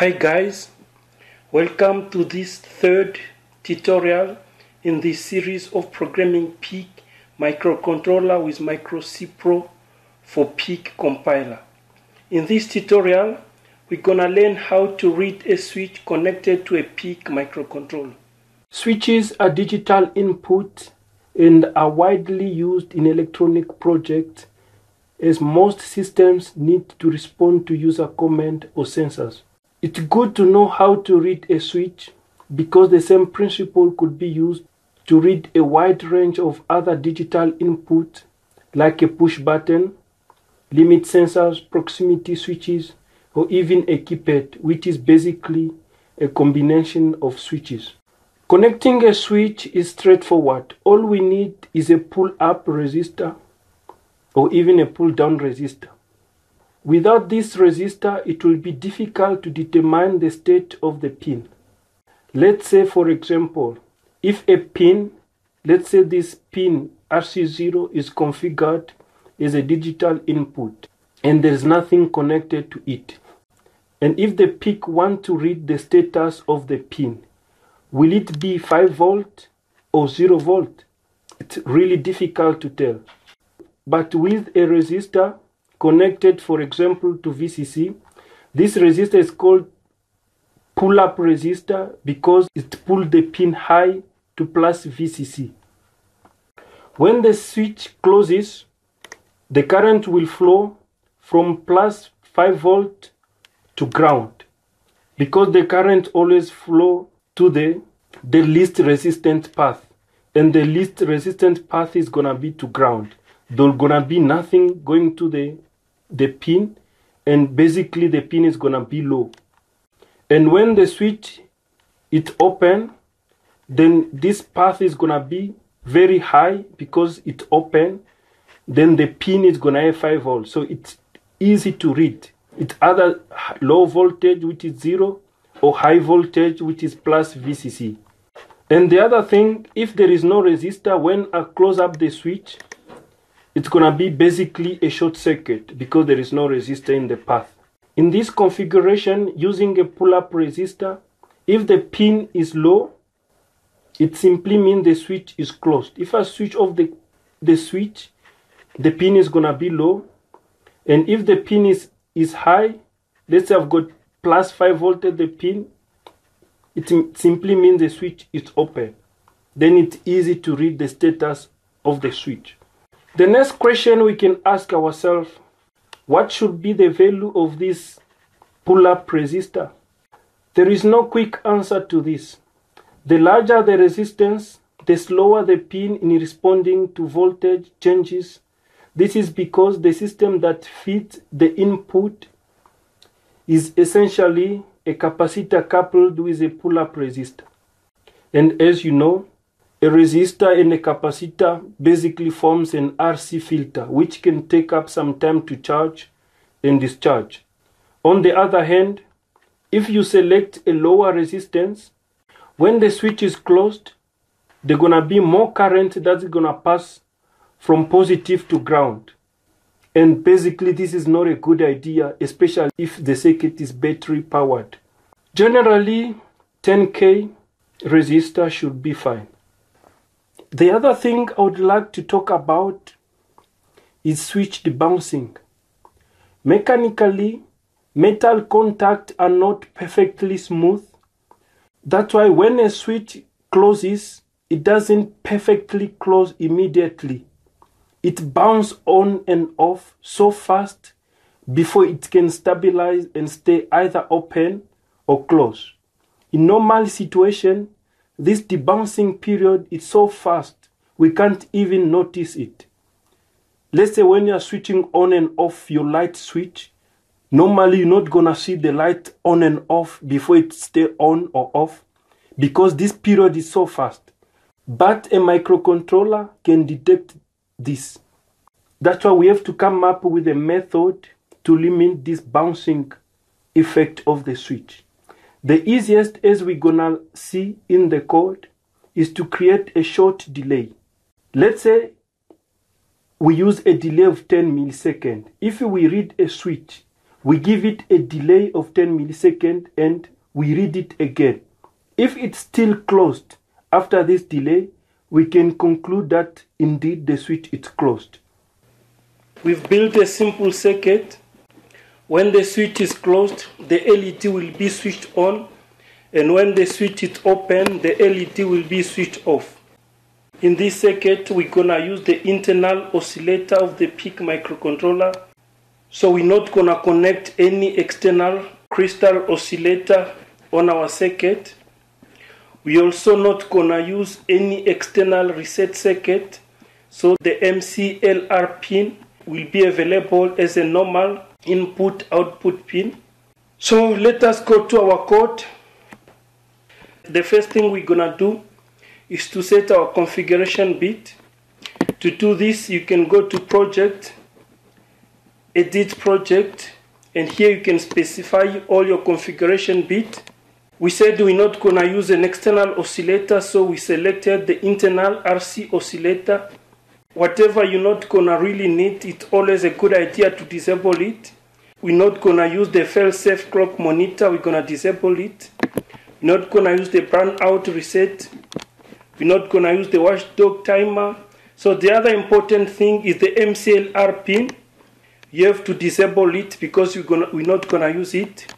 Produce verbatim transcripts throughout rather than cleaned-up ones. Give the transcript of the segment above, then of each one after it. Hi guys, welcome to this third tutorial in this series of programming P I C microcontroller with mikroC PRO for P I C compiler. In this tutorial, we're gonna learn how to read a switch connected to a P I C microcontroller. Switches are digital input and are widely used in electronic projects, as most systems need to respond to user comment or sensors. It's good to know how to read a switch because the same principle could be used to read a wide range of other digital input like a push button, limit sensors, proximity switches, or even a keypad, which is basically a combination of switches. Connecting a switch is straightforward. All we need is a pull-up resistor or even a pull-down resistor. Without this resistor, it will be difficult to determine the state of the pin. Let's say, for example, if a pin, let's say this pin R C zero is configured as a digital input and there is nothing connected to it. And if the P I C wants to read the status of the pin, will it be five volt or zero volt? It's really difficult to tell. But with a resistor connected, for example, to V C C, this resistor is called pull-up resistor because it pulls the pin high to plus V C C. When the switch closes, the current will flow from plus five volt to ground because the current always flows to the, the least resistant path, and the least resistant path is going to be to ground. There's gonna be nothing going to the, the pin, and basically the pin is gonna be low. And when the switch is open, then this path is gonna be very high because it's open. Then the pin is gonna have five volts, so it's easy to read. It's either low voltage, which is zero, or high voltage, which is plus V C C. And the other thing, if there is no resistor, when I close up the switch, it's going to be basically a short circuit because there is no resistor in the path. In this configuration, using a pull-up resistor, if the pin is low, it simply means the switch is closed. If I switch off the, the switch, the pin is going to be low. And if the pin is, is high, let's say I've got plus five volt at the pin, it simply means the switch is open. Then it's easy to read the status of the switch. The next question we can ask ourselves, what should be the value of this pull-up resistor? There is no quick answer to this. The larger the resistance, the slower the pin in responding to voltage changes. This is because the system that feeds the input is essentially a capacitor coupled with a pull-up resistor. And as you know, a resistor and a capacitor basically forms an R C filter, which can take up some time to charge and discharge. On the other hand, if you select a lower resistance, when the switch is closed, there's going to be more current that's going to pass from positive to ground. And basically, this is not a good idea, especially if the circuit is battery powered. Generally, ten K resistor should be fine. The other thing I would like to talk about is switch debouncing. Mechanically, metal contacts are not perfectly smooth. That's why when a switch closes, it doesn't perfectly close immediately. It bounces on and off so fast before it can stabilize and stay either open or closed. In normal situation, this debouncing period is so fast, we can't even notice it. Let's say when you're switching on and off your light switch, normally you're not gonna see the light on and off before it stays on or off, because this period is so fast. But a microcontroller can detect this. That's why we have to come up with a method to limit this bouncing effect of the switch. The easiest, as we're gonna see in the code, is to create a short delay. Let's say we use a delay of ten milliseconds. If we read a switch we give it a delay of ten milliseconds and we read it again. If it's still closed after this delay, we can conclude that indeed the switch is closed. We've built a simple circuit. When the switch is closed, the L E D will be switched on, and when the switch is open, the L E D will be switched off. In this circuit, we're gonna use the internal oscillator of the P I C microcontroller. So we're not gonna connect any external crystal oscillator on our circuit. We're also not gonna use any external reset circuit. So the M C L R pin will be available as a normal input-output pin. So let us go to our code. The first thing we're gonna do is to set our configuration bit. To do this, you can go to Project, Edit Project, and here you can specify all your configuration bit. We said we're not gonna use an external oscillator, so we selected the internal R C oscillator. Whatever you're not gonna really need, it's always a good idea to disable it. We're not gonna use the fail-safe clock monitor, we're gonna disable it. We're not gonna use the burnout reset. We're not going to use the watchdog timer. So the other important thing is the M C L R pin. You have to disable it because you're gonna, we're not going to use it.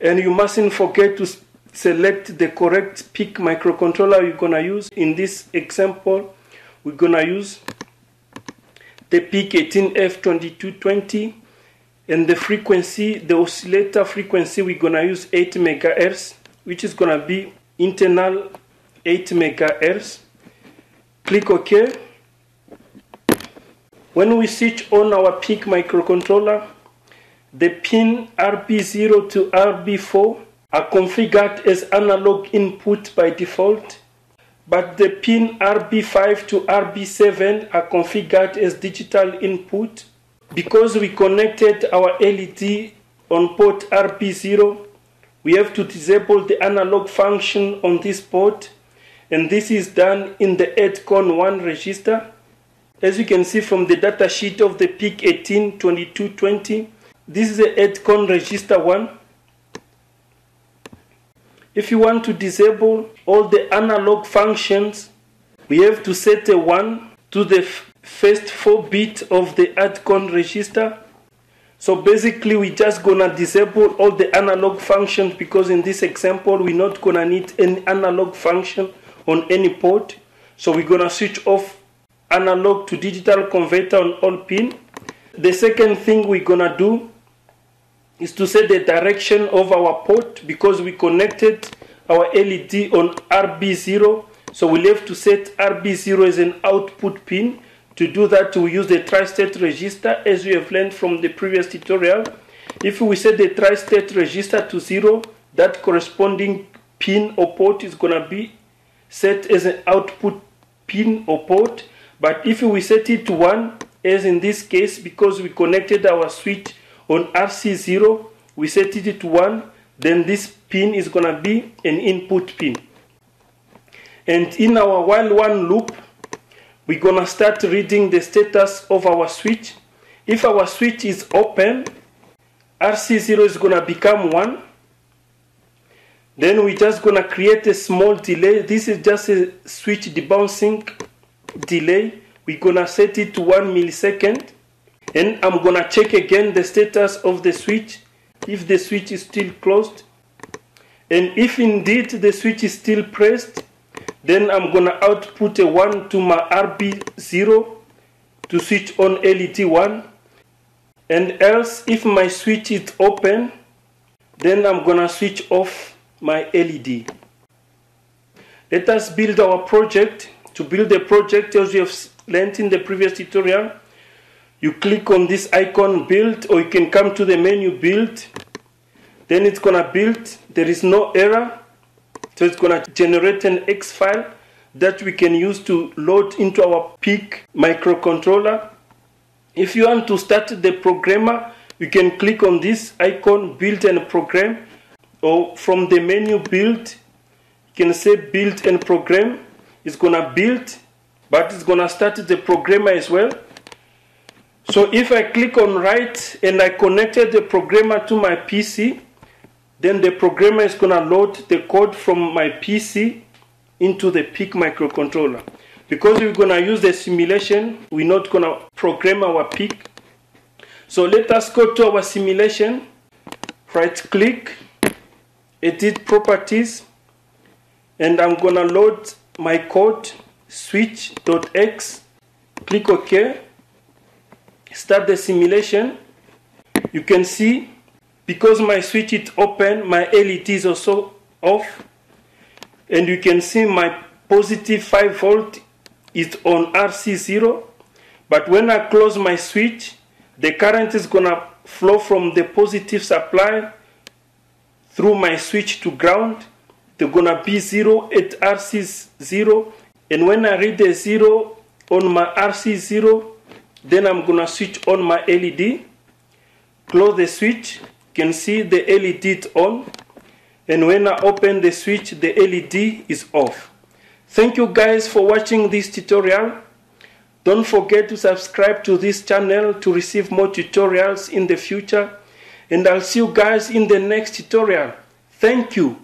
And you mustn't forget to select the correct P I C microcontroller you're going to use. In this example, we're going to use the P I C eighteen F twenty-two twenty. And the frequency, the oscillator frequency, we're going to use eight megahertz, which is going to be internal eight megahertz. Click OK. When we switch on our P I C microcontroller, the pin R B zero to R B four are configured as analog input by default, but the pin R B five to R B seven are configured as digital input. Because we connected our L E D on port R B zero, we have to disable the analog function on this port. And this is done in the ADCON one register. As you can see from the datasheet of the P I C eighteen twenty-two twenty, this is the ADCON register one. If you want to disable all the analog functions, we have to set a one to the first four bits of the ADCON register. So basically we're just gonna disable all the analog functions because in this example we're not gonna need any analog function on any port. So we're gonna switch off analog to digital converter on all pins. The second thing we're gonna do is to set the direction of our port because we connected our L E D on R B zero. So we'll have to set R B zero as an output pin. To do that, we use the tri-state register as we have learned from the previous tutorial. If we set the tri-state register to zero, that corresponding pin or port is going to be set as an output pin or port. But if we set it to one, as in this case, because we connected our switch on R C zero, we set it to one, then this pin is going to be an input pin. And in our while one loop, we're gonna start reading the status of our switch. If our switch is open, R C zero is gonna become one. Then we're just gonna create a small delay. This is just a switch debouncing delay. We're gonna set it to one millisecond. And I'm gonna check again the status of the switch, if the switch is still closed. And if indeed the switch is still pressed, then I'm gonna output a one to my R B zero to switch on L E D one. And else, if my switch is open, then I'm gonna switch off my L E D. Let us build our project. To build a project, as you have learned in the previous tutorial, you click on this icon build, or you can come to the menu build. Then it's gonna build. There is no error. So it's going to generate an X file that we can use to load into our P I C microcontroller. If you want to start the programmer, you can click on this icon build and program, or from the menu build, you can say build and program. It's going to build, but it's going to start the programmer as well. So if I click on write and I connected the programmer to my P C, then the programmer is going to load the code from my P C into the P I C microcontroller. Because we're going to use the simulation, we're not going to program our P I C. So let us go to our simulation, right click, edit properties, and I'm going to load my code, switch.x, click OK, start the simulation. You can see, because my switch is open, my L E D is also off, and you can see my positive five volt is on R C zero, but when I close my switch, the current is going to flow from the positive supply through my switch to ground. They're going to be zero at R C zero, and when I read the zero on my R C zero, then I'm going to switch on my L E D, close the switch. You can see the L E D is on, and when I open the switch, the L E D is off. Thank you guys for watching this tutorial. Don't forget to subscribe to this channel to receive more tutorials in the future, and I'll see you guys in the next tutorial. Thank you.